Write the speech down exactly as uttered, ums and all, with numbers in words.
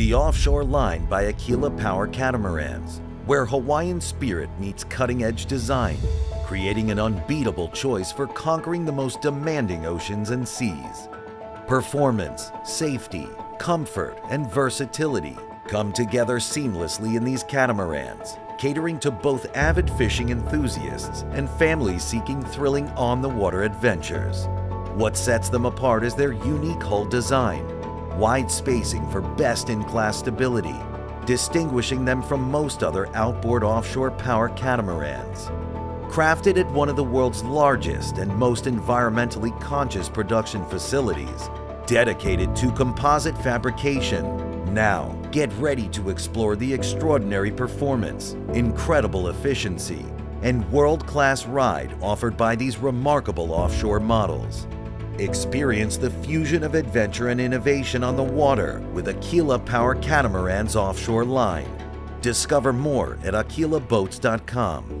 The Offshore Line by Aquila Power Catamarans, where Hawaiian spirit meets cutting-edge design, creating an unbeatable choice for conquering the most demanding oceans and seas. Performance, safety, comfort, and versatility come together seamlessly in these catamarans, catering to both avid fishing enthusiasts and families seeking thrilling on-the-water adventures. What sets them apart is their unique hull design, wide spacing for best-in-class stability, distinguishing them from most other outboard offshore power catamarans. Crafted at one of the world's largest and most environmentally conscious production facilities, dedicated to composite fabrication, now get ready to explore the extraordinary performance, incredible efficiency, and world-class ride offered by these remarkable offshore models. Experience the fusion of adventure and innovation on the water with Aquila Power Catamarans Offshore Line. Discover more at aquila boats dot com.